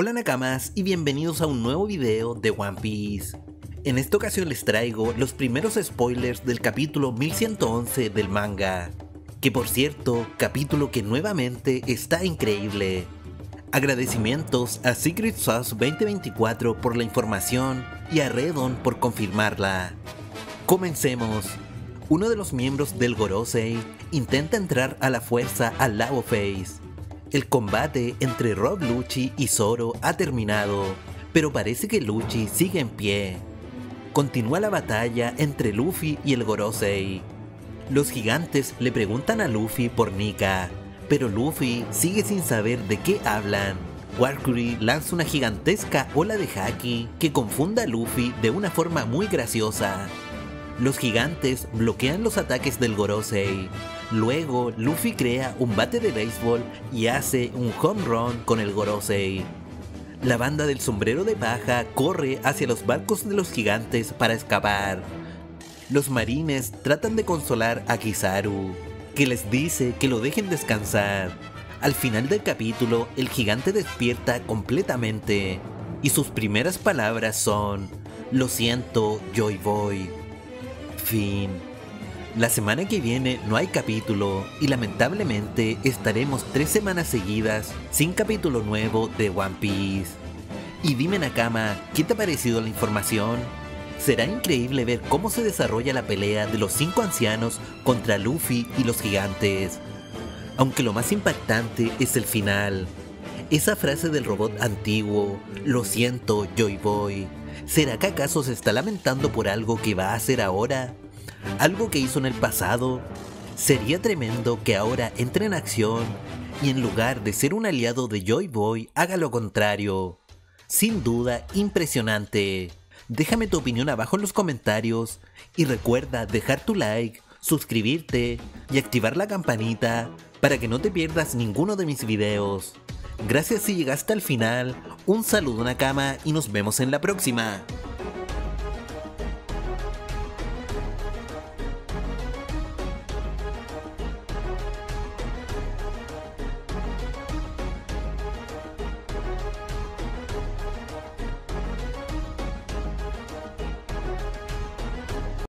Hola Nakamas y bienvenidos a un nuevo video de One Piece. En esta ocasión les traigo los primeros spoilers del capítulo 1111 del manga, que por cierto, capítulo que nuevamente está increíble. Agradecimientos a SecretSauce2024 por la información y a Redon por confirmarla. Comencemos. Uno de los miembros del Gorosei intenta entrar a la fuerza al Lawface. El combate entre Rob Lucci y Zoro ha terminado, pero parece que Lucci sigue en pie. Continúa la batalla entre Luffy y el Gorosei. Los gigantes le preguntan a Luffy por Nika, pero Luffy sigue sin saber de qué hablan. Warcury lanza una gigantesca ola de Haki que confunda a Luffy de una forma muy graciosa. Los gigantes bloquean los ataques del Gorosei. Luego, Luffy crea un bate de béisbol y hace un home run con el Gorosei. La banda del sombrero de paja corre hacia los barcos de los gigantes para escapar. Los marines tratan de consolar a Kizaru, que les dice que lo dejen descansar. Al final del capítulo, el gigante despierta completamente, y sus primeras palabras son: "Lo siento, Joy Boy". Fin. La semana que viene no hay capítulo y lamentablemente estaremos 3 semanas seguidas sin capítulo nuevo de One Piece. Y dime Nakama, ¿qué te ha parecido la información? Será increíble ver cómo se desarrolla la pelea de los 5 ancianos contra Luffy y los gigantes. Aunque lo más impactante es el final. Esa frase del robot antiguo, "Lo siento, Joy Boy". ¿Será que acaso se está lamentando por algo que va a hacer ahora? ¿Algo que hizo en el pasado? Sería tremendo que ahora entre en acción y en lugar de ser un aliado de Joy Boy, haga lo contrario. Sin duda, impresionante. Déjame tu opinión abajo en los comentarios y recuerda dejar tu like, suscribirte y activar la campanita para que no te pierdas ninguno de mis videos. Gracias si llegaste al final, un saludo Nakama y nos vemos en la próxima.